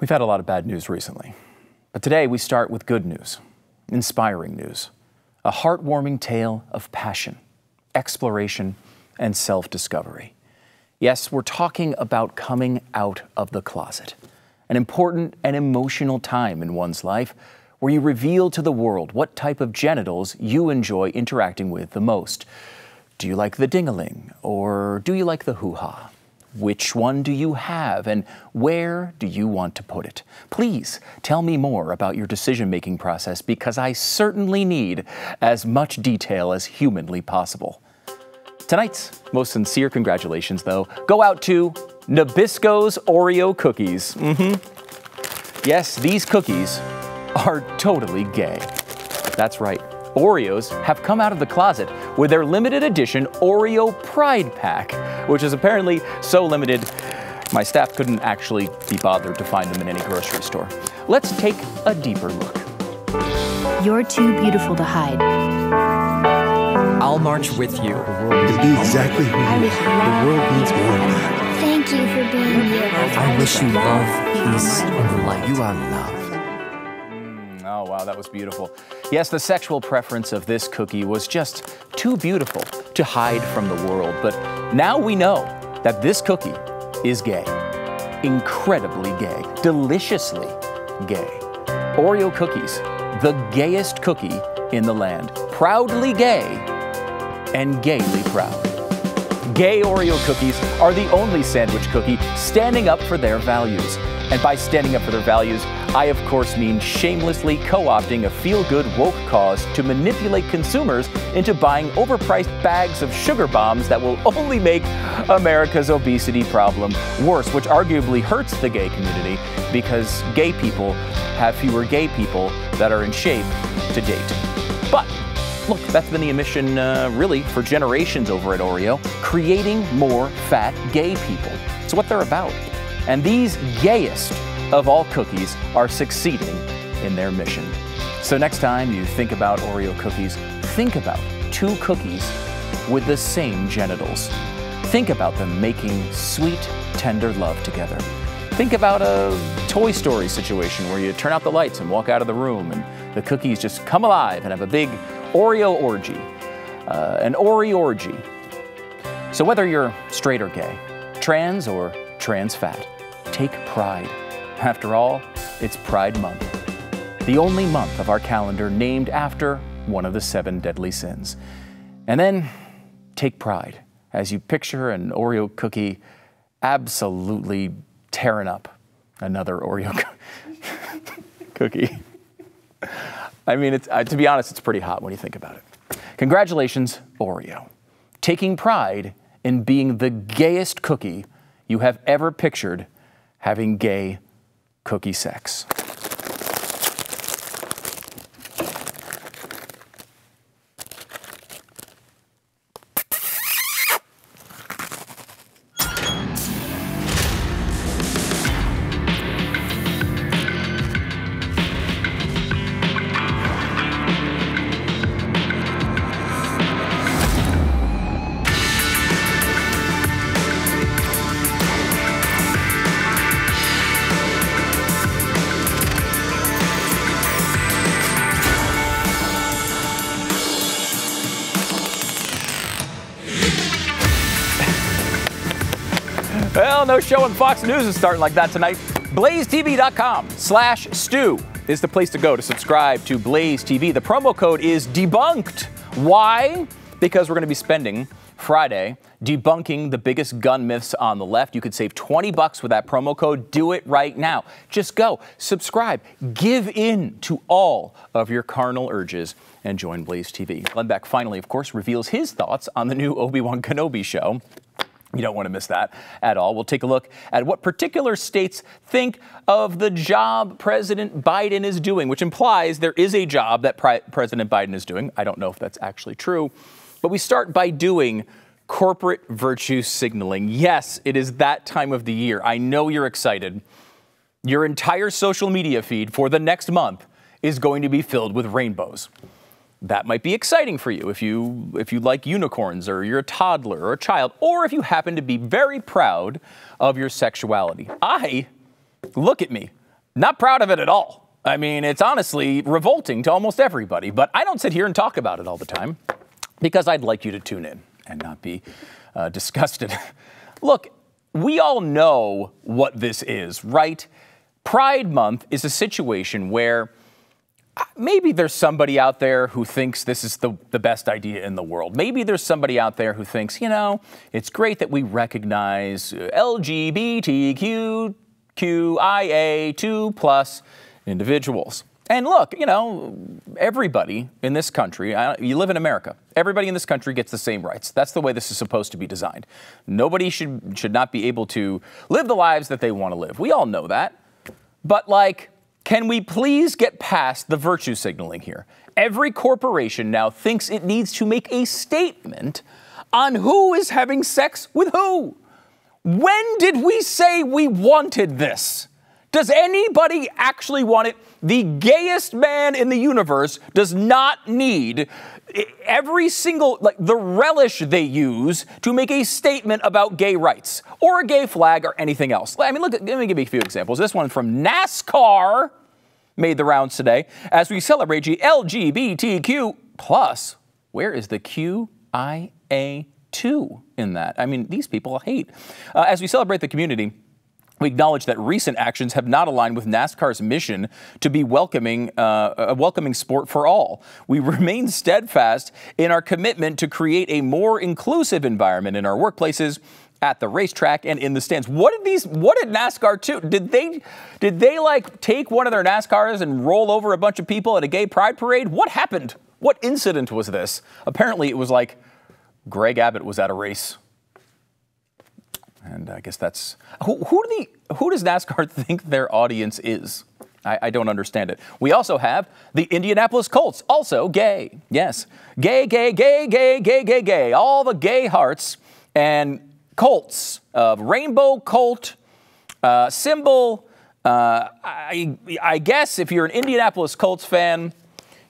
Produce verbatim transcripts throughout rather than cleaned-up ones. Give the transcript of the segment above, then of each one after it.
We've had a lot of bad news recently, but today we start with good news, inspiring news, a heartwarming tale of passion, exploration, and self-discovery. Yes, we're talking about coming out of the closet, an important and emotional time in one's life where you reveal to the world what type of genitals you enjoy interacting with the most. Do you like the ding-a-ling, or do you like the hoo-ha? Which one do you have, and where do you want to put it? Please tell me more about your decision-making process, because I certainly need as much detail as humanly possible. Tonight's most sincere congratulations, though, go out to Nabisco's Oreo cookies. Mm-hmm. Yes, these cookies are totally gay. That's right. Oreos have come out of the closet with their limited edition Oreo Pride Pack, which is apparently so limited, my staff couldn't actually be bothered to find them in any grocery store. Let's take a deeper look. You're too beautiful to hide. I'll march with you. To be exactly who you are. The world needs more of that. Thank you for being here. I wish you love, peace, and light. You are loved. Oh, wow, that was beautiful. Yes, the sexual preference of this cookie was just too beautiful to hide from the world. But now we know that this cookie is gay. Incredibly gay. Deliciously gay. Oreo cookies, the gayest cookie in the land. Proudly gay and gaily proud. Gay Oreo cookies are the only sandwich cookie standing up for their values. And by standing up for their values, I, of course, mean shamelessly co-opting a feel-good woke cause to manipulate consumers into buying overpriced bags of sugar bombs that will only make America's obesity problem worse, which arguably hurts the gay community because gay people have fewer gay people that are in shape to date. But look, that's been the mission, uh, really, for generations over at Oreo, creating more fat gay people. It's what they're about. And these gayest of all cookies are succeeding in their mission. So next time you think about Oreo cookies, think about two cookies with the same genitals. Think about them making sweet, tender love together. Think about a Toy Story situation where you turn out the lights and walk out of the room and the cookies just come alive and have a big Oreo orgy, uh, an Oreo orgy. So whether you're straight or gay, trans or trans fat, take pride. After all, it's Pride Month, the only month of our calendar named after one of the seven deadly sins. And then take pride as you picture an Oreo cookie absolutely tearing up another Oreo co- cookie. I mean, it's, uh, to be honest, it's pretty hot when you think about it. Congratulations, Oreo. Taking pride in being the gayest cookie you have ever pictured having gay cookie sex. No show on Fox News is starting like that tonight. blaze T V dot com slash stew is the place to go to subscribe to Blaze T V. The promo code is debunked. Why? Because we're going to be spending Friday debunking the biggest gun myths on the left. You could save twenty bucks with that promo code. Do it right now. Just go, subscribe, give in to all of your carnal urges, and join Blaze T V. Glenn Beck finally, of course, reveals his thoughts on the new Obi-Wan Kenobi show. You don't want to miss that at all. We'll take a look at what particular states think of the job President Biden is doing, which implies there is a job that Pri- President Biden is doing. I don't know if that's actually true, but we start by doing corporate virtue signaling. Yes, it is that time of the year. I know you're excited. Your entire social media feed for the next month is going to be filled with rainbows. That might be exciting for you if you if you like unicorns, or you're a toddler or a child, or if you happen to be very proud of your sexuality. I, look at me, Not proud of it at all. I mean, it's honestly revolting to almost everybody, but I don't sit here and talk about it all the time because I'd like you to tune in and not be uh, disgusted. Look, we all know what this is, right? Pride Month is a situation where maybe there's somebody out there who thinks this is the, the best idea in the world. Maybe there's somebody out there who thinks, you know, it's great that we recognize L G B T Q I A two plus individuals. And look, you know, everybody in this country, you live in America, everybody in this country gets the same rights. That's the way this is supposed to be designed. Nobody should, should not be able to live the lives that they want to live. We all know that. But like, can we please get past the virtue signaling here? Every corporation now thinks it needs to make a statement on who is having sex with who. When did we say we wanted this? Does anybody actually want it? The gayest man in the universe does not need every single, like the relish they use to make a statement about gay rights or a gay flag or anything else. I mean, look, let me give you a few examples. This one from NASCAR made the rounds today as we celebrate the L G B T Q plus. Where is the Q I A two in that? I mean, these people hate. Uh, as we celebrate the community, we acknowledge that recent actions have not aligned with NASCAR's mission to be welcoming, uh, a welcoming sport for all. We remain steadfast in our commitment to create a more inclusive environment in our workplaces, at the racetrack, and in the stands. What did these? What did NASCAR do? Did they, did they like take one of their NASCARs and roll over a bunch of people at a gay pride parade? What happened? What incident was this? Apparently, it was like Greg Abbott was at a race. And I guess that's who, who, do the, who does NASCAR think their audience is? I, I don't understand it. We also have the Indianapolis Colts, also gay. Yes, gay, gay, gay, gay, gay, gay, gay. All the gay hearts and Colts of uh, rainbow Colt uh, symbol. Uh, I, I guess if you're an Indianapolis Colts fan,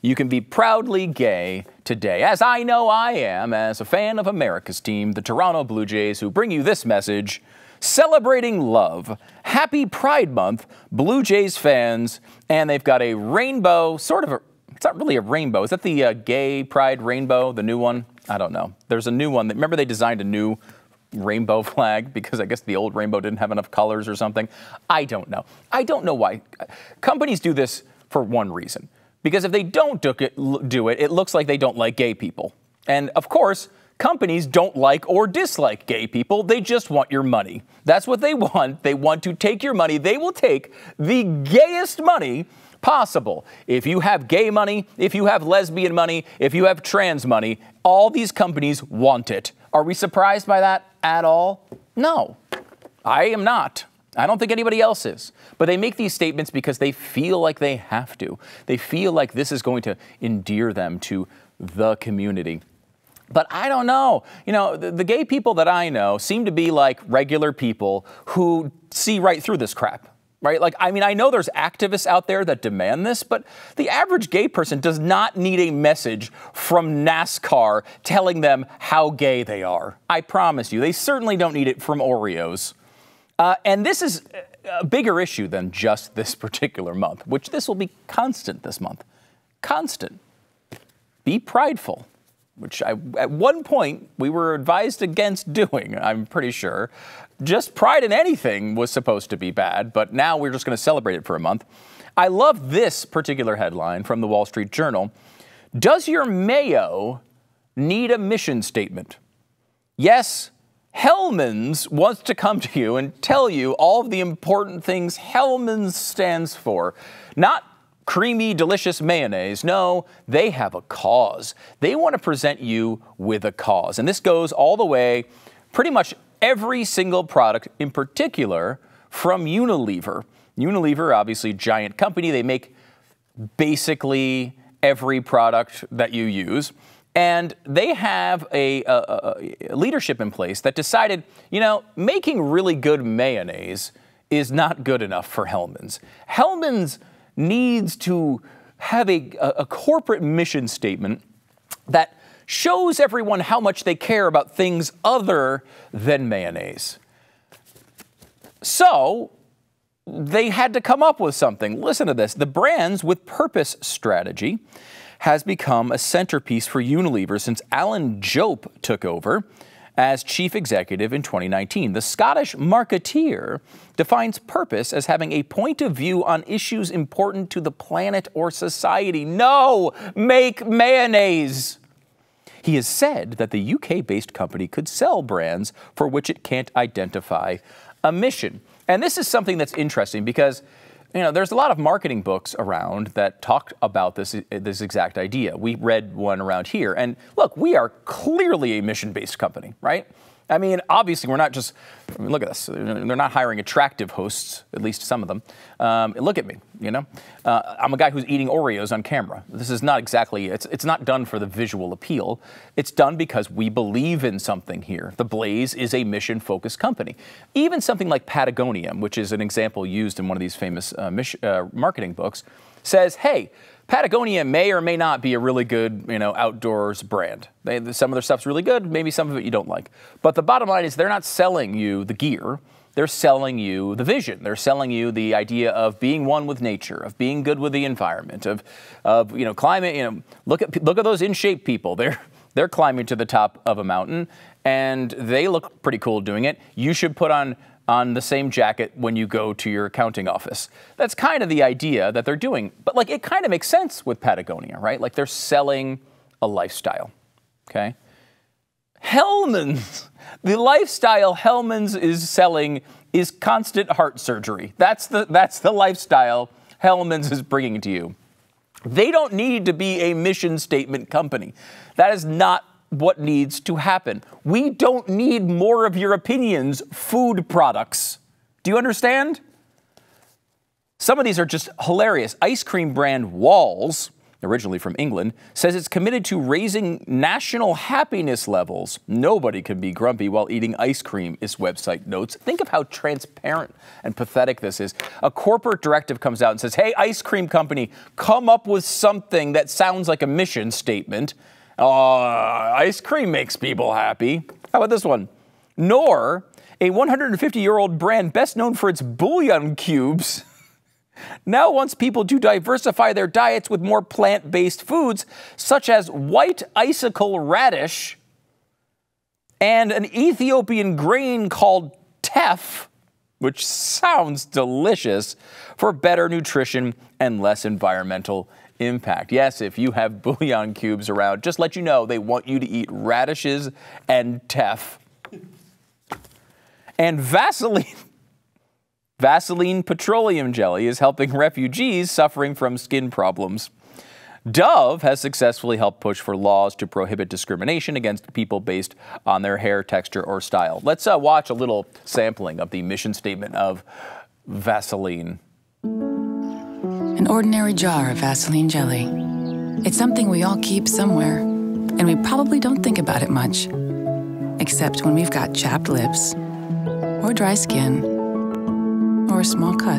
you can be proudly gay today, as I know I am, as a fan of America's team, the Toronto Blue Jays, who bring you this message, celebrating love. Happy Pride Month, Blue Jays fans, and they've got a rainbow, sort of a, it's not really a rainbow, is that the uh, gay pride rainbow, the new one? I don't know. There's a new one. That, remember they designed a new rainbow flag because I guess the old rainbow didn't have enough colors or something? I don't know. I don't know why. Companies do this for one reason. Because if they don't do it, do it, it looks like they don't like gay people. And of course, companies don't like or dislike gay people. They just want your money. That's what they want. They want to take your money. They will take the gayest money possible. If you have gay money, if you have lesbian money, if you have trans money, all these companies want it. Are we surprised by that at all? No, I am not. I don't think anybody else is. But they make these statements because they feel like they have to. They feel like this is going to endear them to the community. But I don't know. You know, the, the gay people that I know seem to be like regular people who see right through this crap, right? Like, I mean, I know there's activists out there that demand this, but the average gay person does not need a message from NASCAR telling them how gay they are. I promise you, they certainly don't need it from Oreos. Uh, and this is a bigger issue than just this particular month, which this will be constant this month. Constant. Be prideful, which I, at one point we were advised against doing, I'm pretty sure. Just pride in anything was supposed to be bad, but now we're just going to celebrate it for a month. I love this particular headline from the Wall Street Journal. Does your mayo need a mission statement? Yes. Hellman's wants to come to you and tell you all of the important things Hellman's stands for. Not creamy, delicious mayonnaise. No, they have a cause. They want to present you with a cause. And this goes all the way, pretty much every single product, in particular from Unilever. Unilever, obviously a giant company. They make basically every product that you use. And they have a, a, a leadership in place that decided, you know, making really good mayonnaise is not good enough for Hellman's. Hellman's needs to have a, a corporate mission statement that shows everyone how much they care about things other than mayonnaise. So they had to come up with something. Listen to this. The brand's with purpose strategy has become a centerpiece for Unilever since Alan Jope took over as chief executive in twenty nineteen. The Scottish marketeer defines purpose as having a point of view on issues important to the planet or society. No, make mayonnaise. He has said that the U K-based company could sell brands for which it can't identify a mission. And this is something that's interesting because, you know, there's a lot of marketing books around that talk about this, this exact idea. We read one around here, and look, we are clearly a mission-based company, right? I mean, obviously, we're not just, I mean, look at this. They're not hiring attractive hosts, at least some of them. Um, look at me, you know? Uh, I'm a guy who's eating Oreos on camera. This is not exactly, it's, it's not done for the visual appeal. It's done because we believe in something here. The Blaze is a mission-focused company. Even something like Patagonia, which is an example used in one of these famous uh, mission, uh, marketing books, says, hey, Patagonia may or may not be a really good, you know, outdoors brand. They, some of their stuff's really good, maybe some of it you don't like. But the bottom line is they're not selling you the gear. They're selling you the vision. They're selling you the idea of being one with nature, of being good with the environment, of, of you know, climate. You know, look at look at those in shape people. They're they're climbing to the top of a mountain, and they look pretty cool doing it. You should put on. on the same jacket when you go to your accounting office. That's kind of the idea that they're doing. But like, it kind of makes sense with Patagonia, right? Like, they're selling a lifestyle, okay? Hellman's, the lifestyle Hellman's is selling is constant heart surgery. That's the, that's the lifestyle Hellman's is bringing to you. They don't need to be a mission statement company. That is not what needs to happen. We don't need more of your opinions, food products. Do you understand? Some of these are just hilarious. Ice cream brand Walls, originally from England, says it's committed to raising national happiness levels. Nobody can be grumpy while eating ice cream, its website notes. Think of how transparent and pathetic this is. A corporate directive comes out and says, hey, ice cream company, come up with something that sounds like a mission statement. Oh, uh, ice cream makes people happy. How about this one? Knorr, a one hundred fifty-year-old brand best known for its bouillon cubes, now wants people to diversify their diets with more plant-based foods, such as white icicle radish and an Ethiopian grain called teff, which sounds delicious, for better nutrition and less environmental impact. Yes, if you have bouillon cubes around, just let you know they want you to eat radishes and teff. And Vaseline, Vaseline petroleum jelly is helping refugees suffering from skin problems. Dove has successfully helped push for laws to prohibit discrimination against people based on their hair texture or style. Let's uh, watch a little sampling of the mission statement of Vaseline. An ordinary jar of Vaseline jelly. It's something we all keep somewhere, and we probably don't think about it much, except when we've got chapped lips, or dry skin, or a small cut.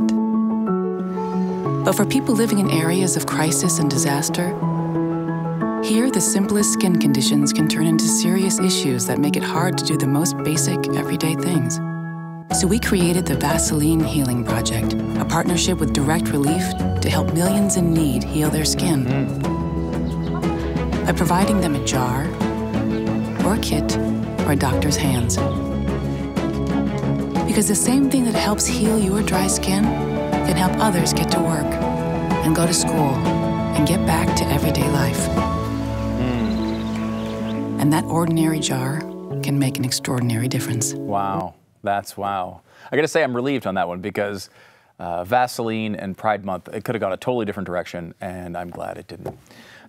But for people living in areas of crisis and disaster, here the simplest skin conditions can turn into serious issues that make it hard to do the most basic, everyday things. So we created the Vaseline Healing Project, a partnership with Direct Relief to help millions in need heal their skin. Mm. By providing them a jar, or a kit, or a doctor's hands. Because the same thing that helps heal your dry skin can help others get to work, and go to school, and get back to everyday life. Mm. And that ordinary jar can make an extraordinary difference. Wow. That's wow. I gotta say, I'm relieved on that one because uh, Vaseline and Pride Month, it could have gone a totally different direction, and I'm glad it didn't.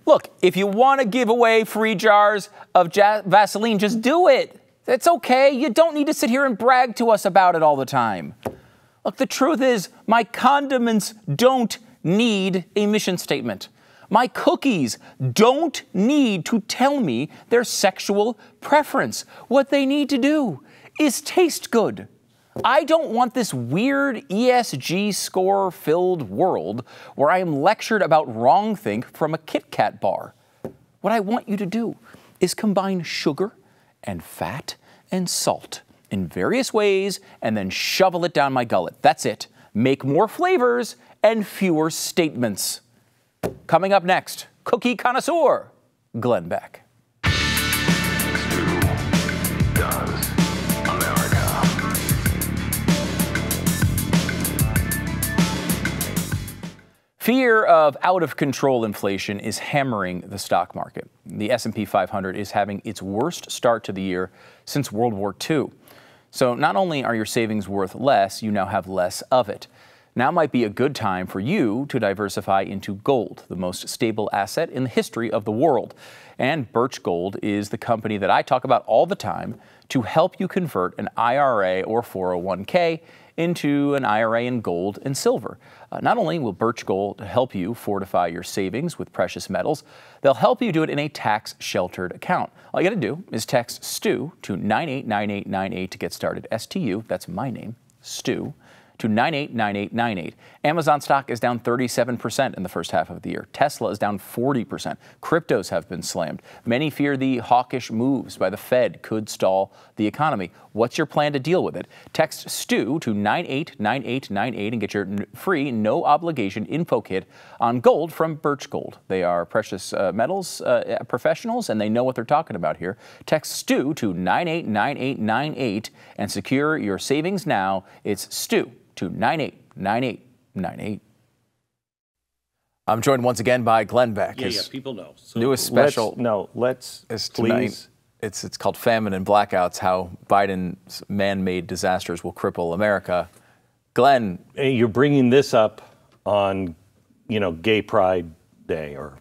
Look, if you want to give away free jars of ja Vaseline, just do it. It's okay. You don't need to sit here and brag to us about it all the time. Look, the truth is, my condiments don't need a mission statement. My cookies don't need to tell me their sexual preference. What they need to do is taste good. I don't want this weird E S G score-filled world where I am lectured about wrong think from a Kit Kat bar. What I want you to do is combine sugar and fat and salt in various ways and then shovel it down my gullet. That's it. make more flavors and fewer statements. Coming up next, cookie connoisseur, Glenn Beck. Fear of out-of-control inflation is hammering the stock market. The S and P five hundred is having its worst start to the year since World War Two. So not only are your savings worth less, you now have less of it. Now might be a good time for you to diversify into gold, the most stable asset in the history of the world. And Birch Gold is the company that I talk about all the time to help you convert an I R A or four oh one K into an I R A in gold and silver. Uh, not only will Birch Gold help you fortify your savings with precious metals, they'll help you do it in a tax-sheltered account. All you gotta do is text Stu to nine eight nine eight nine eight to get started. S T U, that's my name, Stu, to nine eight nine eight nine eight. Amazon stock is down thirty-seven percent in the first half of the year. Tesla is down forty percent. Cryptos have been slammed. Many fear the hawkish moves by the Fed could stall the economy. What's your plan to deal with it? Text Stu to nine eight nine eight nine eight and get your free, no obligation info kit on gold from Birch Gold. They are precious uh, metals uh, professionals and they know what they're talking about here. Text Stu to nine eight nine eight nine eight and secure your savings now. It's Stu to nine eight nine eight nine eight. I'm joined once again by Glenn Beck. Yeah, yeah, people know. So newest special. Let's, no, let's is please. It's it's called Famine and Blackouts: How Biden's Man-Made Disasters Will Cripple America. Glenn, hey, you're bringing this up on, you know, Gay Pride Day or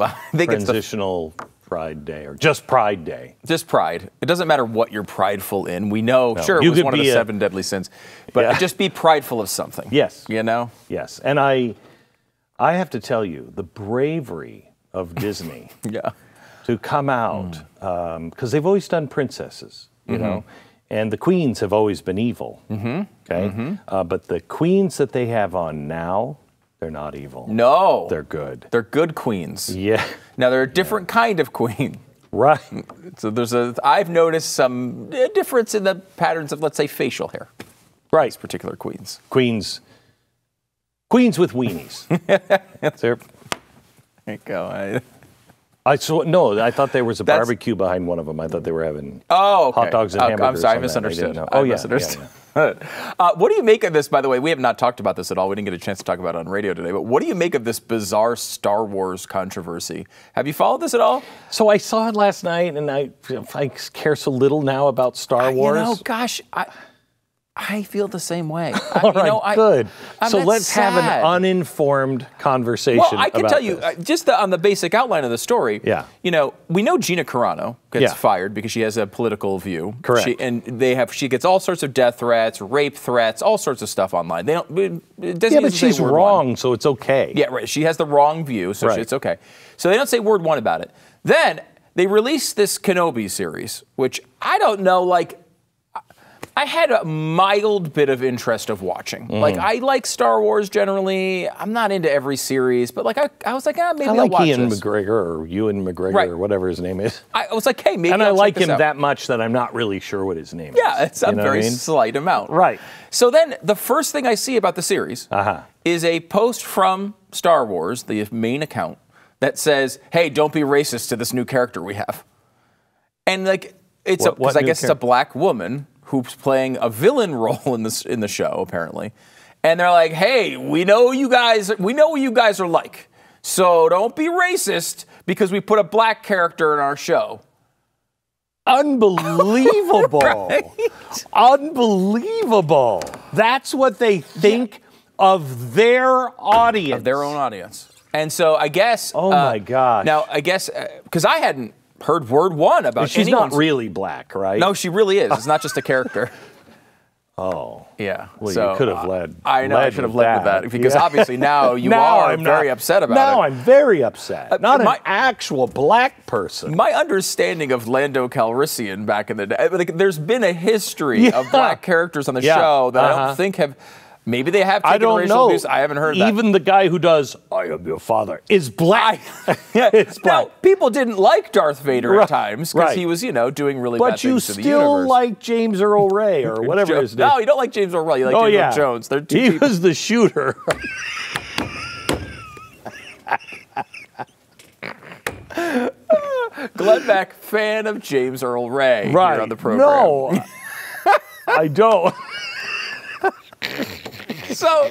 I think transitional. It's the Pride Day or just Pride Day. Just Pride. It doesn't matter what you're prideful in. We know, no, sure, it was one of the a, seven deadly sins, but yeah. Just be prideful of something. Yes. You know? Yes. And I I have to tell you, the bravery of Disney yeah. to come out, because mm. um, they've always done princesses, you mm-hmm. know, and the queens have always been evil, mm-hmm. okay? Mm-hmm. uh, but the queens that they have on now, they're not evil. No. They're good. They're good queens. Yeah. Now, they're a different yeah. kind of queen. Right. So there's a, I've noticed some difference in the patterns of, let's say, facial hair. Right. These particular queens. Queens. Queens with weenies. There you go. I, I saw, no, I thought there was a barbecue behind one of them. I thought they were having oh, okay. hot dogs and oh, hamburgers. I'm sorry, I misunderstood. I oh, yeah, misunderstood. Yeah, yeah. Uh, what do you make of this, by the way? We have not talked about this at all. We didn't get a chance to talk about it on radio today. But what do you make of this bizarre Star Wars controversy? Have you followed this at all? So I saw it last night, and I, I care so little now about Star Wars. Oh, you know, gosh, I, I feel the same way. I, all you right, know, I, good. I'm so let's sad. have an uninformed conversation. Well, I can about tell you, this. just the, on the basic outline of the story, yeah. you know, we know Gina Carano gets yeah. fired because she has a political view. Correct. She, and they have, she gets all sorts of death threats, rape threats, all sorts of stuff online. They don't, it doesn't yeah, but she's wrong, one. so it's okay. Yeah, right. She has the wrong view, so right. she, it's okay. So they don't say word one about it. Then they release this Kenobi series, which I don't know, like, I had a mild bit of interest of watching. Mm. Like, I like Star Wars generally. I'm not into every series, but like I, I was like, ah, maybe I like I'll watch Ewan this. McGregor or Ewan McGregor right. or whatever his name is. I was like, hey, maybe. And I'll I like him out. that much that I'm not really sure what his name yeah, is. Yeah, it's a very I mean? slight amount. Right. So then the first thing I see about the series uh-huh. is a post from Star Wars, the main account, that says, "Hey, don't be racist to this new character we have." And like, it's because I guess character? it's a black woman who's playing a villain role in this in the show, apparently. And they're like, hey, we know you guys, we know what you guys are like. So don't be racist because we put a black character in our show. Unbelievable. Right? Unbelievable. That's what they think yeah. of their audience. Of their own audience. And so I guess... Oh, uh, my gosh. Now, I guess, because uh, I hadn't heard word one about she's anyone's. not really black, right? No, she really is. It's not just a character. Oh. Yeah. Well, so, you could have led. I know, led I should have led with that, because yeah. obviously now you now are I'm very not, upset about now it. Now I'm very upset. Uh, not my, an actual black person. My understanding of Lando Calrissian back in the day, like, there's been a history yeah. of black characters on the yeah. show that uh-huh. I don't think have... Maybe they have taken I don't racial know. abuse. I haven't heard Even that. Even the guy who does, I am your father, is black. It's black. Now, people didn't like Darth Vader right. at times because right. he was, you know, doing really but bad things to the universe. But you still like James Earl Ray or whatever his name. No, you don't like James Earl Ray. You like oh, James yeah. Earl Jones. They're two he people. was the shooter. Glenn Beck, fan of James Earl Ray right. here on the program. No, I don't. So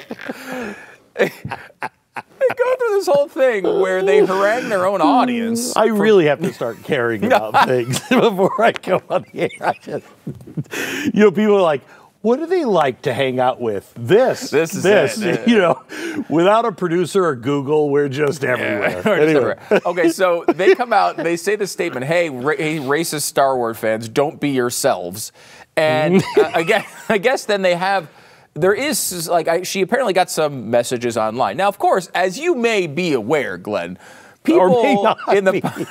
they go through this whole thing where they harangue their own audience. I really have to start caring about things before I go on the air. I just, you know, people are like, what do they like to hang out with? This, this, is this. It. You know, without a producer or Google, we're just everywhere. Yeah, we're anyway. just everywhere. Okay, so they come out, they say this statement, hey, ra hey, racist Star Wars fans, don't be yourselves. And uh, I, guess, I guess then they have... There is, like, I, she apparently got some messages online. Now, of course, as you may be aware, Glenn, people in the,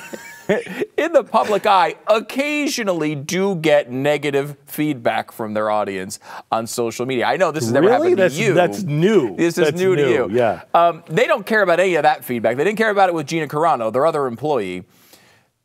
in the public eye occasionally do get negative feedback from their audience on social media. I know this has never really? happened to that's, you. That's new. This is that's new, new to you. Yeah. Um, they don't care about any of that feedback. They didn't care about it with Gina Carano, their other employee.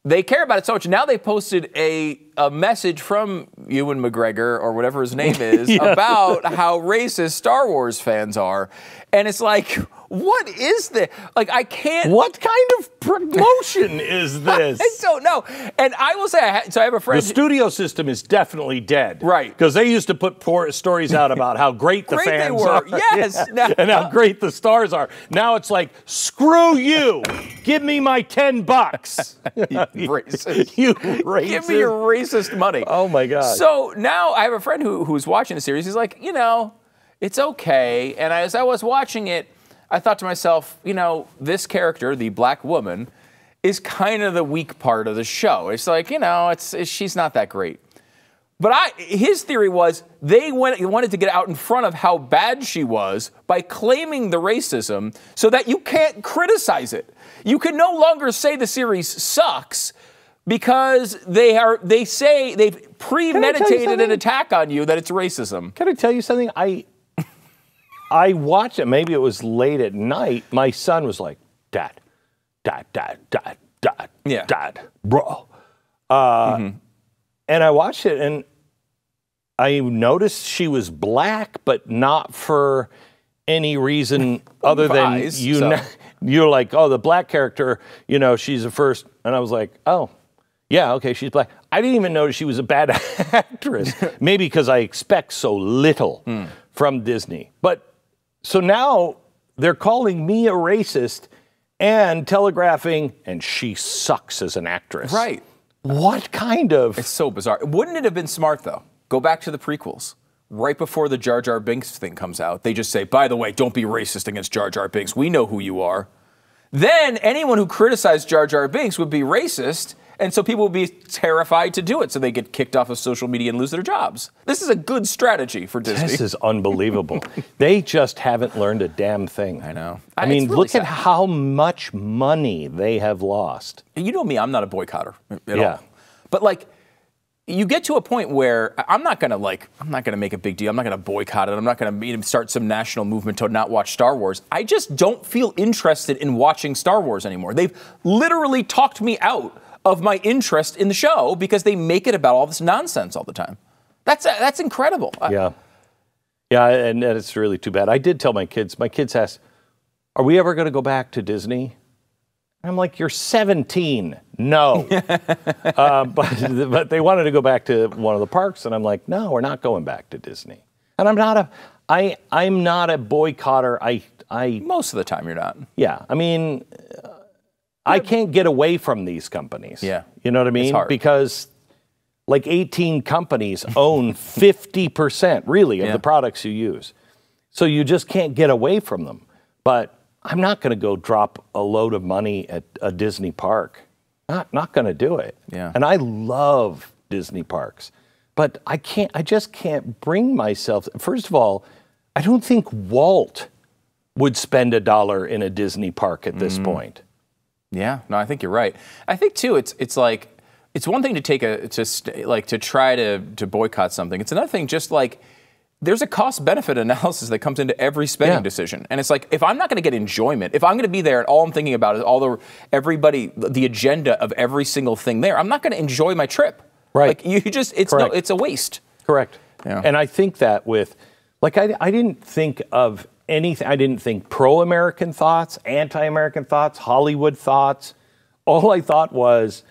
They care about it so much. Now they posted a, a message from Ewan McGregor or whatever his name is yeah. about how racist Star Wars fans are. And it's like, what is this? Like, I can't. What kind of promotion is this? I don't know. And I will say, I ha so I have a friend. The studio system is definitely dead. Right. Because they used to put poor stories out about how great the great fans they were. Are. Yes. Yeah. Now, and how great the stars are. Now it's like, screw you. Give me my ten bucks. You racist. You racist. Give me your racist money. Oh, my God. So now I have a friend who, who's watching the series. He's like, you know, it's okay. And as I was watching it, I thought to myself, you know, this character, the black woman, is kind of the weak part of the show. It's like, you know, it's, it's she's not that great. But I, his theory was they went, wanted to get out in front of how bad she was by claiming the racism so that you can't criticize it. You can no longer say the series sucks because they are they say they've premeditated an attack on you that it's racism. Can I tell you something? I... I watched it. Maybe it was late at night. My son was like, "Dad, dad, dad, dad, dad, yeah. dad, bro." Uh, mm-hmm. And I watched it, and I noticed she was black, but not for any reason other than eyes, you. So. You're like, "Oh, the black character. You know, she's the first." And I was like, "Oh, yeah, okay, she's black." I didn't even notice she was a bad actress. Maybe because I expect so little mm. from Disney, but. So now they're calling me a racist and telegraphing, and she sucks as an actress. Right. What kind of... It's so bizarre. Wouldn't it have been smart, though? Go back to the prequels. Right before the Jar Jar Binks thing comes out, they just say, by the way, don't be racist against Jar Jar Binks. We know who you are. Then anyone who criticized Jar Jar Binks would be racist, and so people would be terrified to do it, so they get kicked off of social media and lose their jobs. This is a good strategy for Disney. This is unbelievable. They just haven't learned a damn thing. I know. I, I mean, really look sad. at how much money they have lost. You know me, I'm not a boycotter at yeah. all. But, like, you get to a point where I'm not going to, like, I'm not going to make a big deal. I'm not going to boycott it. I'm not going to start some national movement to not watch Star Wars. I just don't feel interested in watching Star Wars anymore. They've literally talked me out of my interest in the show because they make it about all this nonsense all the time. That's uh, that's incredible. Yeah. Yeah, and, and it's really too bad. I did tell my kids, my kids asked, are we ever going to go back to Disney? And I'm like, you're seventeen. No. uh, but, but they wanted to go back to one of the parks, and I'm like, no, we're not going back to Disney. And I'm not a, I, I'm not a boycotter. I, I, Most of the time you're not. Yeah, I mean... Uh, I can't get away from these companies. Yeah. You know what I mean? It's hard. Because like eighteen companies own fifty percent really of yeah. the products you use. So you just can't get away from them. But I'm not going to go drop a load of money at a Disney park. Not not going to do it. Yeah. And I love Disney parks. But I can't I just can't bring myself. First of all, I don't think Walt would spend a dollar in a Disney park at this mm. point. Yeah, no, I think you're right. I think too, it's it's like it's one thing to take a to st like to try to to boycott something. It's another thing, just like there's a cost-benefit analysis that comes into every spending yeah. decision. And it's like, if I'm not going to get enjoyment, if I'm going to be there and all I'm thinking about is all the everybody, the agenda of every single thing there, I'm not going to enjoy my trip. Right. Like, you just, it's no, it's a waste. Correct. Yeah. And I think that with, like, I, I didn't think of anything. I didn't think pro-American thoughts, anti-American thoughts, Hollywood thoughts. All I thought was,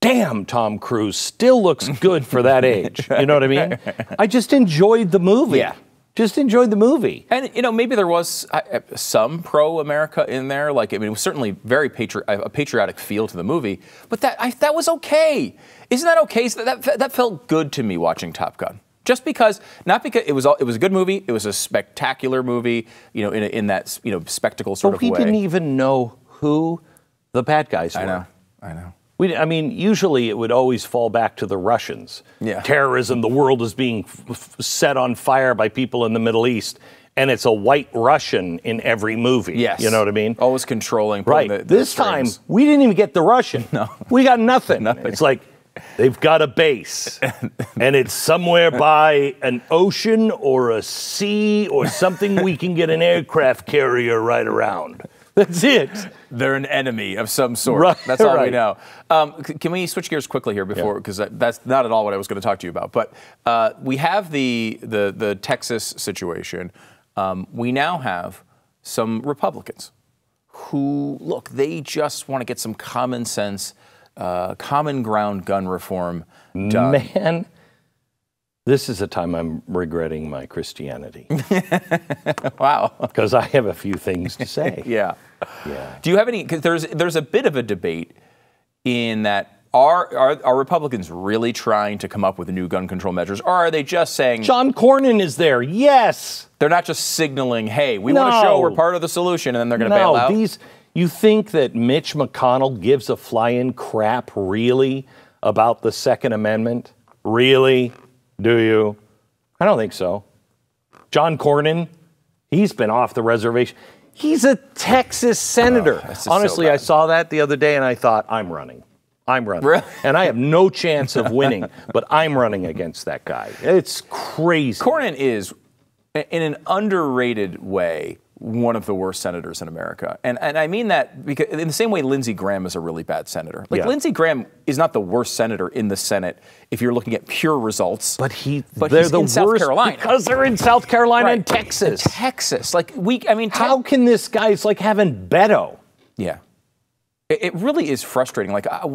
damn, Tom Cruise still looks good for that age. You know what I mean? I just enjoyed the movie. Yeah. Just enjoyed the movie. And, you know, maybe there was uh, some pro-America in there. Like, I mean, it was certainly very patri- a patriotic feel to the movie. But that I, that was okay. Isn't that okay? So that, that, that felt good to me watching Top Gun. Just because, not because it was all, it was a good movie. It was a spectacular movie, you know, in, a, in that, you know, spectacle sort but of way. But we didn't even know who the bad guys were. I know, I know. We, I mean, usually it would always fall back to the Russians. Yeah. Terrorism, the world is being f- set on fire by people in the Middle East, and it's a white Russian in every movie. Yes. You know what I mean? Always controlling. Right. The, the this strings. Time, we didn't even get the Russian. No. We got nothing. nothing. It's like, they've got a base, and it's somewhere by an ocean or a sea or something we can get an aircraft carrier right around. That's it. They're an enemy of some sort. Right, that's all right. we know. Um, c- can we switch gears quickly here before, because yeah. that's not at all what I was going to talk to you about. But uh, we have the the, the Texas situation. Um, we now have some Republicans who, look, they just want to get some common sense, uh, common ground gun reform done. Man, this is a time I'm regretting my Christianity. Wow. Because I have a few things to say. yeah. Yeah. Do you have any, because there's, there's a bit of a debate in that are, are are Republicans really trying to come up with new gun control measures, or are they just saying... John Cornyn is there, yes! They're not just signaling, hey, we no. want to show we're part of the solution, and then they're going to no, bail out? No, these... You think that Mitch McConnell gives a flying crap, really, about the Second Amendment? Really? Do you? I don't think so. John Cornyn, he's been off the reservation... He's a Texas senator. Oh, honestly, so I saw that the other day and I thought, I'm running. I'm running. Really? And I have no chance of winning, but I'm running against that guy. It's crazy. Cornyn is, in an underrated way, one of the worst senators in America. And and I mean that because in the same way Lindsey Graham is a really bad senator. Like yeah. Lindsey Graham is not the worst senator in the Senate if you're looking at pure results. But he but they're he's the in South worst Carolina. Because they're in South Carolina right. and Texas. And Texas. Like we I mean how te- can this guy it's like having Beto. Yeah. It, it really is frustrating. Like I,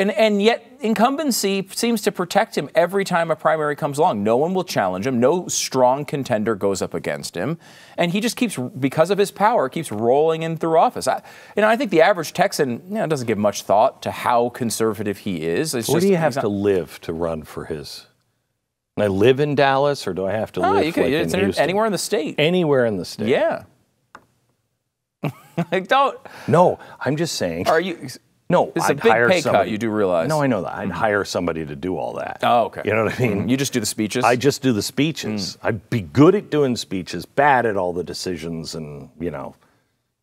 and and yet incumbency seems to protect him every time a primary comes along. No one will challenge him. No strong contender goes up against him. And he just keeps, because of his power, keeps rolling in through office. I, you know, I think the average Texan you know, doesn't give much thought to how conservative he is. It's what just, do you have not, to live to run for his? Can I live in Dallas, or do I have to oh, live you could, like it's in Houston? Anywhere in the state. Anywhere in the state. Yeah. Like, don't. No, I'm just saying. Are you? No, it's a big pay cut, you do realize. No, I know that. I'd hire somebody to do all that. Oh, okay. You know what I mean? Mm. You just do the speeches? I just do the speeches. Mm. I'd be good at doing speeches, bad at all the decisions and, you know,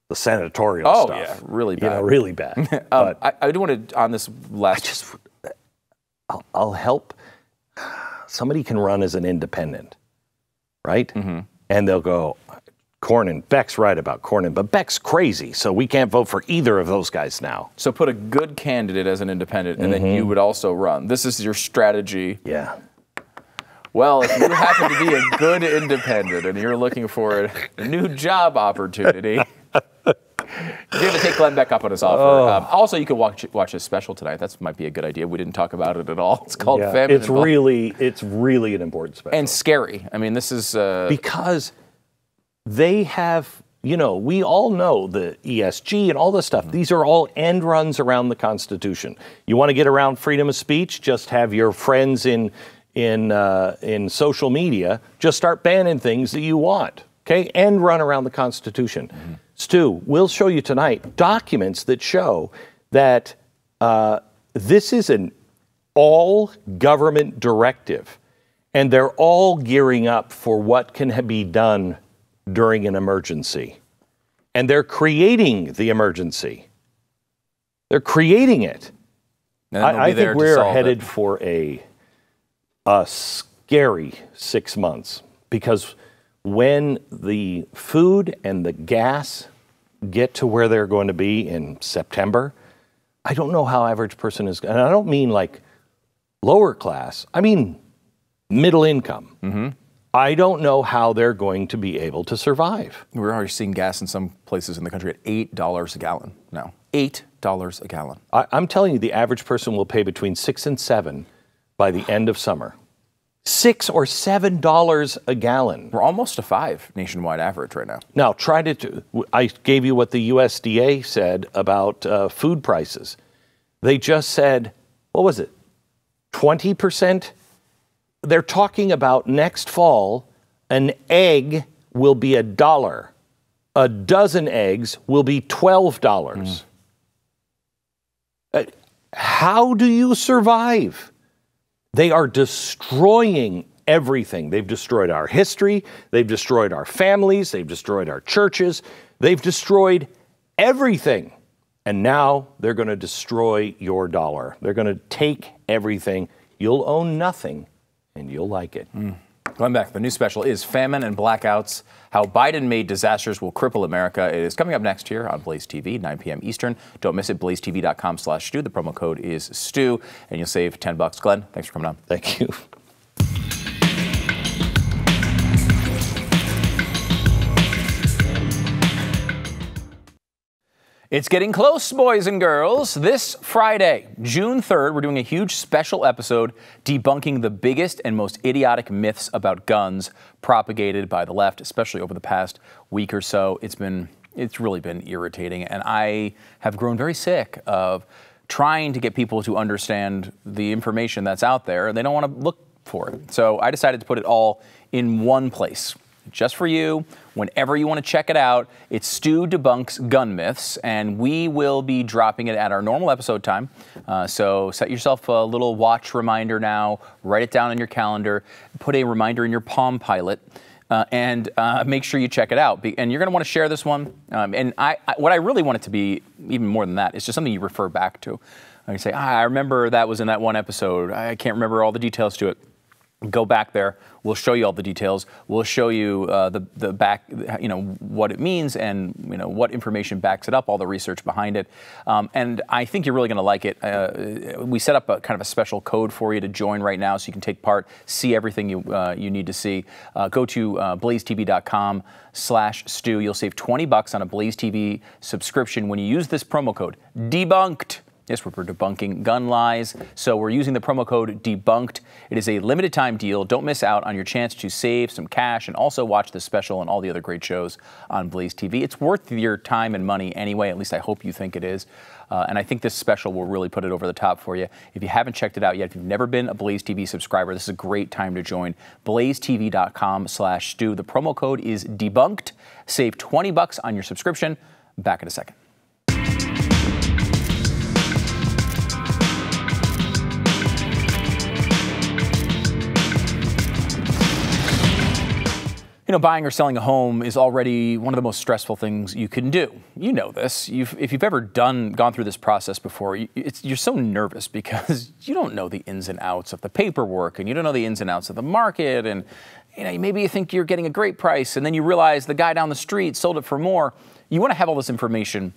the senatorial oh, stuff. Oh, yeah, really bad. You know, really bad. um, but I, I do want to, on this last... I just, I'll, I'll help. Somebody can run as an independent, right? Mm-hmm. And they'll go, Cornyn, Beck's right about Cornyn, but Beck's crazy, so we can't vote for either of those guys now. So put a good candidate as an independent, and mm-hmm. then you would also run. This is your strategy. Yeah. Well, if you happen to be a good independent and you're looking for a new job opportunity, you're going to take Glenn Beck up on his offer. Oh. Um, also, you can watch watch his special tonight. That might be a good idea. We didn't talk about it at all. It's called yeah, Famine. It's involved. really, it's really an important special. And scary. I mean, this is... Uh, because... They have, you know, we all know the E S G and all this stuff. Mm-hmm. These are all end runs around the Constitution. You want to get around freedom of speech? Just have your friends in in uh, in social media just start banning things that you want. Okay, end run around the Constitution. Mm-hmm. Stu, we'll show you tonight documents that show that uh, this is an all government directive, and they're all gearing up for what can be done during an emergency. And they're creating the emergency. They're creating it. I, I think we're headed it. for a, a scary six months because when the food and the gas get to where they're going to be in September, I don't know how average person is, and I don't mean like lower class, I mean middle income. Mm-hmm. I don't know how they're going to be able to survive. We're already seeing gas in some places in the country at eight dollars a gallon now. eight dollars a gallon. I, I'm telling you, the average person will pay between six and seven by the end of summer. Six or seven dollars a gallon. We're almost a five nationwide average right now. Now, try to, I gave you what the U S D A said about uh, food prices. They just said, what was it, twenty percent? They're talking about next fall, an egg will be a dollar. A dozen eggs will be twelve dollars. Mm. Uh, how do you survive? They are destroying everything. They've destroyed our history. They've destroyed our families. They've destroyed our churches. They've destroyed everything. And now they're going to destroy your dollar. They're going to take everything. You'll own nothing. And you'll like it. Mm. Glenn Beck, the new special is Famine and Blackouts, How Biden-Made Disasters Will Cripple America. It is coming up next here on Blaze T V, nine p m Eastern. Don't miss it, blaze t v dot com slash Stu. The promo code is Stu, and you'll save ten bucks. Glenn, thanks for coming on. Thank you. It's getting close, boys and girls. This Friday, June third, we're doing a huge special episode debunking the biggest and most idiotic myths about guns propagated by the left, especially over the past week or so. It's been, it's really been irritating, and I have grown very sick of trying to get people to understand the information that's out there, and they don't want to look for it. So I decided to put it all in one place. Just for you, whenever you want to check it out, it's Stu Debunks Gun Myths, and we will be dropping it at our normal episode time. Uh, so set yourself a little watch reminder now, write it down on your calendar, put a reminder in your Palm Pilot, uh, and uh, make sure you check it out. Be and you're going to want to share this one. Um, and I, I, what I really want it to be, even more than that, is just something you refer back to. I can say, ah, I remember that was in that one episode. I can't remember all the details to it. Go back there. We'll show you all the details. We'll show you uh, the the back, you know, what it means and you know what information backs it up, all the research behind it. Um, and I think you're really going to like it. Uh, we set up a kind of a special code for you to join right now, so you can take part, see everything you uh, you need to see. Uh, go to uh, blaze t v dot com slash Stu. You'll save twenty bucks on a Blaze T V subscription when you use this promo code debunked. Yes, we're debunking gun lies. So we're using the promo code debunked. It is a limited time deal. Don't miss out on your chance to save some cash and also watch this special and all the other great shows on Blaze T V. It's worth your time and money anyway. At least I hope you think it is. Uh, and I think this special will really put it over the top for you. If you haven't checked it out yet, if you've never been a Blaze T V subscriber, this is a great time to join. blaze t v dot com slash Stu. The promo code is debunked. Save twenty bucks on your subscription. Back in a second. You know, buying or selling a home is already one of the most stressful things you can do. You know this. You've, if you've ever done gone through this process before, you, it's, you're so nervous because you don't know the ins and outs of the paperwork, and you don't know the ins and outs of the market, and you know maybe you think you're getting a great price, and then you realize the guy down the street sold it for more. You want to have all this information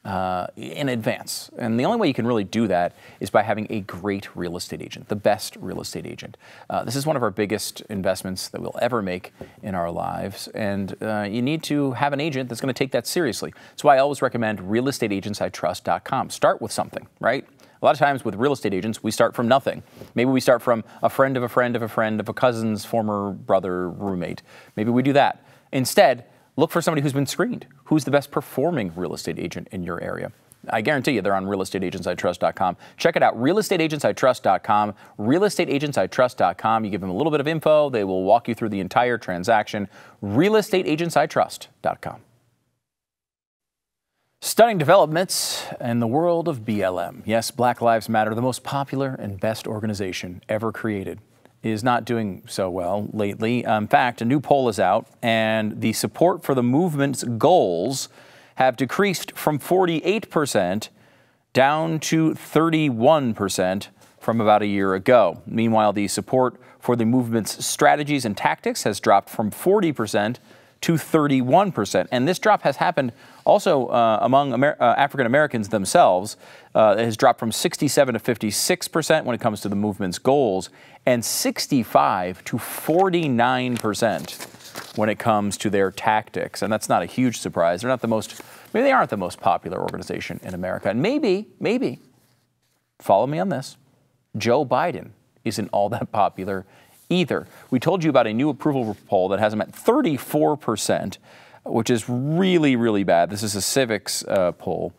Uh, in advance. And the only way you can really do that is by having a great real estate agent, the best real estate agent. Uh, this is one of our biggest investments that we'll ever make in our lives. And uh, you need to have an agent that's going to take that seriously. That's why I always recommend real estate agents I trust dot com. Start with something, right? A lot of times with real estate agents, we start from nothing. Maybe we start from a friend of a friend of a friend of a cousin's former brother roommate. Maybe we do that. Instead, look for somebody who's been screened, who's the best performing real estate agent in your area. I guarantee you they're on real estate agents I trust dot com. Check it out, real estate agents I trust dot com, real estate agents I trust dot com. You give them a little bit of info, they will walk you through the entire transaction, real estate agents I trust dot com. Stunning developments in the world of B L M. Yes, Black Lives Matter, the most popular and best organization ever created, is not doing so well lately. In fact, a new poll is out, and the support for the movement's goals have decreased from forty-eight percent down to thirty-one percent from about a year ago. Meanwhile, the support for the movement's strategies and tactics has dropped from forty percent to thirty-one percent. And this drop has happened also uh, among Amer uh, African Americans themselves. Uh, it has dropped from sixty-seven to fifty-six percent when it comes to the movement's goals, and sixty-five to forty-nine percent when it comes to their tactics. And that's not a huge surprise. They're not the most, maybe they aren't the most popular organization in America. And maybe, maybe, follow me on this, Joe Biden isn't all that popular either. We told you about a new approval poll that has him at thirty-four percent, which is really, really bad. This is a civics uh, poll,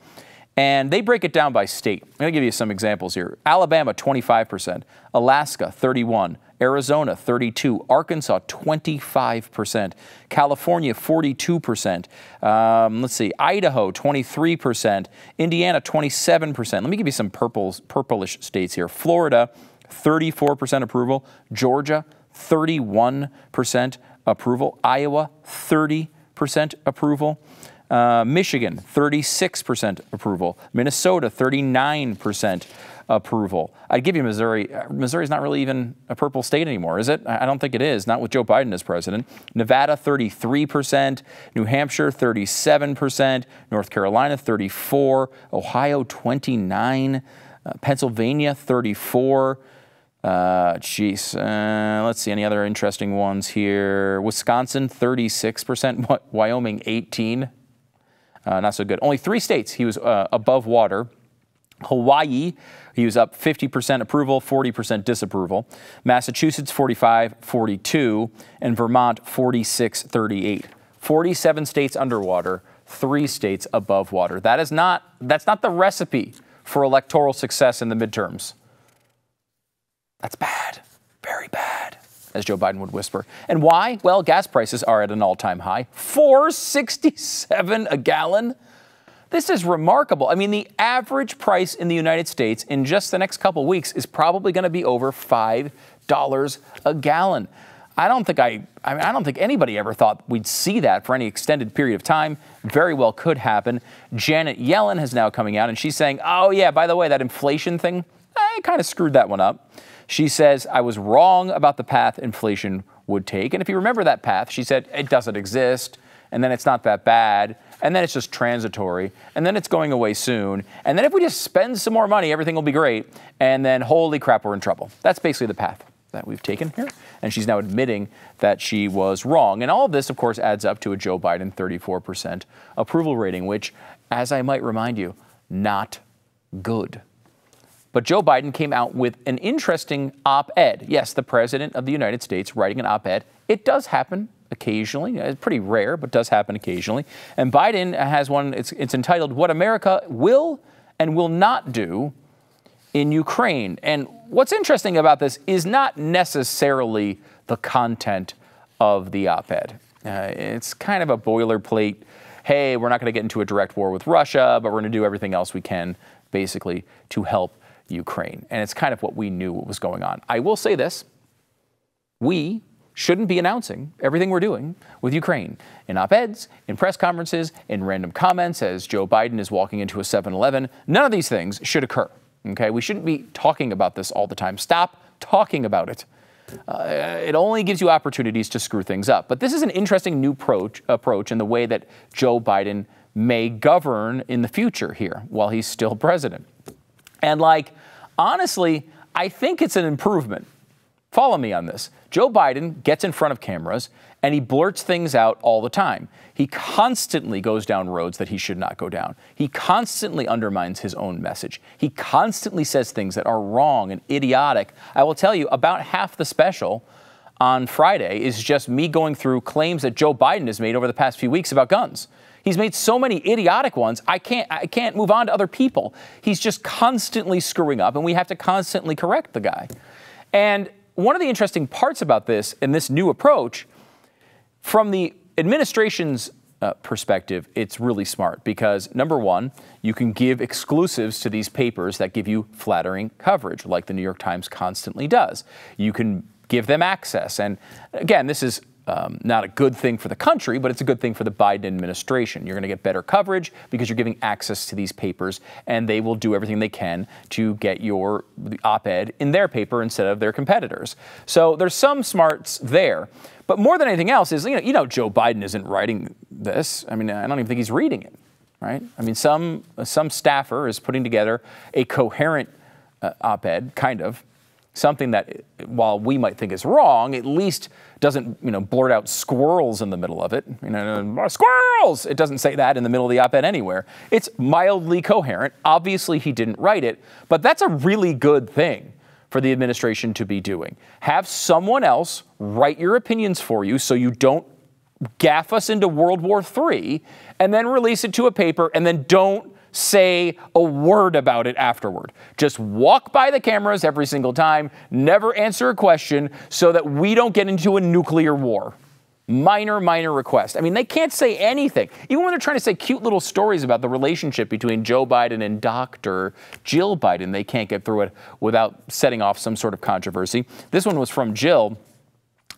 and they break it down by state. I'm going to give you some examples here. Alabama, twenty-five percent, Alaska, thirty-one, Arizona, thirty-two, Arkansas, twenty-five percent, California, forty-two percent, um, let's see, Idaho, twenty-three percent, Indiana, twenty-seven percent. Let me give you some purples, purplish states here. Florida, thirty-four percent approval, Georgia, thirty-one percent approval, Iowa, thirty percent approval, uh, Michigan, thirty-six percent approval, Minnesota, thirty-nine percent approval. I'd give you Missouri. Missouri's not really even a purple state anymore, is it? I don't think it is, not with Joe Biden as president. Nevada, thirty-three percent, New Hampshire, thirty-seven percent, North Carolina, thirty-four, Ohio, twenty-nine, Uh, Pennsylvania, thirty-four. Uh, geez, uh, let's see any other interesting ones here. Wisconsin, thirty-six percent. Wyoming, eighteen. Uh, not so good. Only three states he was uh, above water. Hawaii, he was up fifty percent approval, forty percent disapproval. Massachusetts, forty-five, forty-two, and Vermont, forty-six, thirty-eight. forty-seven states underwater, three states above water. That is not. That's not the recipe for electoral success in the midterms. That's bad, very bad, as Joe Biden would whisper. And why? Well, gas prices are at an all-time high, four sixty-seven a gallon. This is remarkable. I mean, the average price in the United States in just the next couple weeks is probably going to be over five dollars a gallon. I don't think I, I mean, I don't think anybody ever thought we'd see that for any extended period of time. Very well could happen. Janet Yellen has now coming out and she's saying, oh yeah, by the way, that inflation thing, I kind of screwed that one up. She says, I was wrong about the path inflation would take. And if you remember that path, she said, it doesn't exist. And then it's not that bad. And then it's just transitory. And then it's going away soon. And then if we just spend some more money, everything will be great. And then holy crap, we're in trouble. That's basically the path that we've taken here, and she's now admitting that she was wrong. And all of this, of course, adds up to a Joe Biden thirty-four percent approval rating, which, as I might remind you, not good. But Joe Biden came out with an interesting op-ed. Yes, the president of the United States writing an op-ed. It does happen occasionally. It's pretty rare, but does happen occasionally. And Biden has one. It's, it's entitled, What America Will and Will Not Do in Ukraine. And what's interesting about this is not necessarily the content of the op-ed. Uh, it's kind of a boilerplate, hey, we're not going to get into a direct war with Russia, but we're going to do everything else we can, basically, to help Ukraine. And it's kind of what we knew what was going on. I will say this, we shouldn't be announcing everything we're doing with Ukraine in op-eds, in press conferences, in random comments as Joe Biden is walking into a seven eleven. None of these things should occur. Okay, we shouldn't be talking about this all the time. Stop talking about it. Uh, it only gives you opportunities to screw things up. But this is an interesting new approach, approach in the way that Joe Biden may govern in the future here while he's still president. And like, honestly, I think it's an improvement. Follow me on this. Joe Biden gets in front of cameras and he blurts things out all the time. He constantly goes down roads that he should not go down. He constantly undermines his own message. He constantly says things that are wrong and idiotic. I will tell you, about half the special on Friday is just me going through claims that Joe Biden has made over the past few weeks about guns. He's made so many idiotic ones, I can't, I can't move on to other people. He's just constantly screwing up, and we have to constantly correct the guy. And one of the interesting parts about this and this new approach, from the administration's uh, perspective, it's really smart because, number one, you can give exclusives to these papers that give you flattering coverage, like the New York Times constantly does. You can give them access. And again, this is um, not a good thing for the country, but it's a good thing for the Biden administration. You're going to get better coverage because you're giving access to these papers, and they will do everything they can to get your op-ed in their paper instead of their competitors. So there's some smarts there. But more than anything else is, you know, you know Joe Biden isn't writing this. I mean, I don't even think he's reading it, right? I mean, some, some staffer is putting together a coherent uh, op-ed, kind of, something that, while we might think is wrong, at least doesn't, you know, blurt out squirrels in the middle of it. You know, squirrels! It doesn't say that in the middle of the op-ed anywhere. It's mildly coherent. Obviously, he didn't write it, but that's a really good thing for the administration to be doing. Have someone else write your opinions for you so you don't gaff us into World War Three, and then release it to a paper, and then don't say a word about it afterward. Just walk by the cameras every single time, never answer a question, so that we don't get into a nuclear war. Minor, minor request. I mean, they can't say anything. Even when they're trying to say cute little stories about the relationship between Joe Biden and Doctor Jill Biden, they can't get through it without setting off some sort of controversy. This one was from Jill.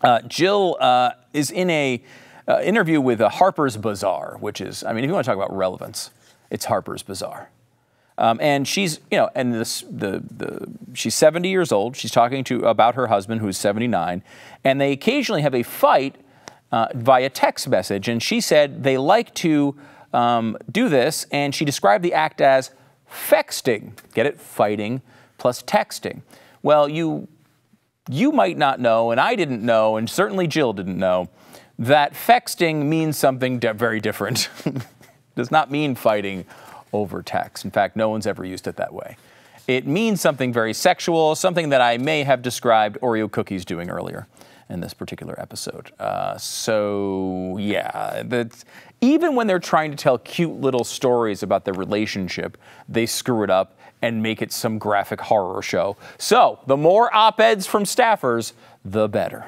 Uh, Jill uh, is in a uh, interview with uh, Harper's Bazaar, which is, I mean, if you want to talk about relevance, it's Harper's Bazaar. Um, and she's, you know, and this, the, the, she's seventy years old. She's talking to about her husband, who's seventy-nine. And they occasionally have a fight uh, via text message. And she said they like to um, do this. And she described the act as fexting. Get it? Fighting plus texting. Well, you, you might not know, and I didn't know, and certainly Jill didn't know, that fexting means something de- very different. Does not mean fighting over text. In fact, no one's ever used it that way. It means something very sexual, something that I may have described Oreo cookies doing earlier in this particular episode. Uh, so, yeah, that's, even when they're trying to tell cute little stories about their relationship, they screw it up and make it some graphic horror show. So, the more op-eds from staffers, the better.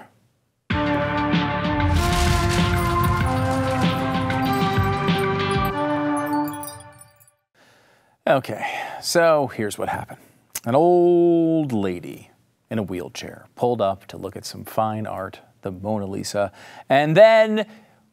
Okay, so here's what happened. An old lady in a wheelchair pulled up to look at some fine art, the Mona Lisa, and then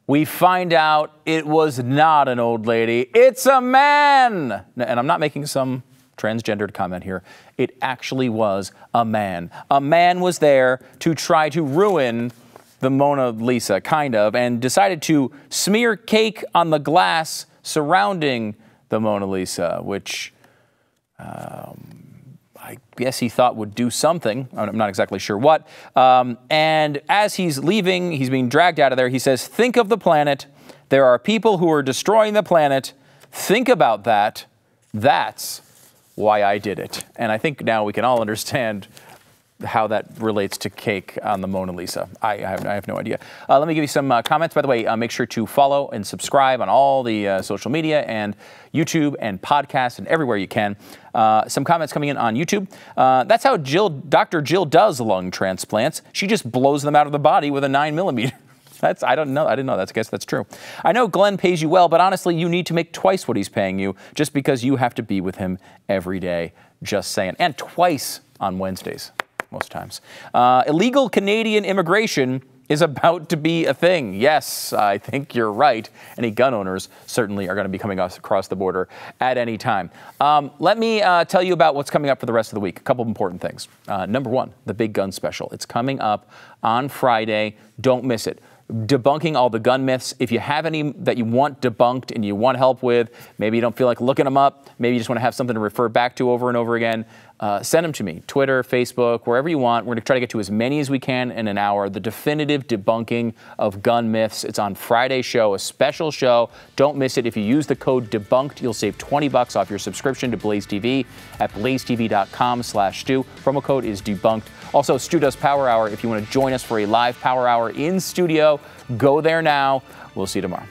we find out it was not an old lady, it's a man! And I'm not making some transgendered comment here. It actually was a man. A man was there to try to ruin the Mona Lisa, kind of, and decided to smear cake on the glass surrounding the Mona Lisa, which um, I guess he thought would do something. I'm not exactly sure what. Um, and as he's leaving, he's being dragged out of there. He says, think of the planet. There are people who are destroying the planet. Think about that. That's why I did it. And I think now we can all understand how that relates to cake on the Mona Lisa. I, I, have, I have no idea. Uh, let me give you some uh, comments. By the way, uh, make sure to follow and subscribe on all the uh, social media and YouTube and podcasts and everywhere you can. Uh, some comments coming in on YouTube. Uh, that's how Jill, Doctor Jill does lung transplants. She just blows them out of the body with a nine millimeter. That's, I don't know. I didn't know that. I guess that's true. I know Glenn pays you well, but honestly, you need to make twice what he's paying you just because you have to be with him every day. Just saying. And twice on Wednesdays. Most times. Uh, illegal Canadian immigration is about to be a thing. Yes, I think you're right. Any gun owners certainly are going to be coming across the border at any time. Um, let me uh, tell you about what's coming up for the rest of the week. A couple of important things. Uh, number one, the Big Gun Special. It's coming up on Friday. Don't miss it. Debunking all the gun myths. If you have any that you want debunked and you want help with, maybe you don't feel like looking them up, maybe you just want to have something to refer back to over and over again, uh, send them to me. Twitter, Facebook, wherever you want. We're going to try to get to as many as we can in an hour. The definitive debunking of gun myths. It's on Friday's show, a special show. Don't miss it. If you use the code debunked, you'll save twenty bucks off your subscription to Blaze T V at blaze t v dot com slash Stu. Promo code is debunked. Also, Stu does Power Hour. If you want to join us for a live Power Hour in studio, go there now. We'll see you tomorrow.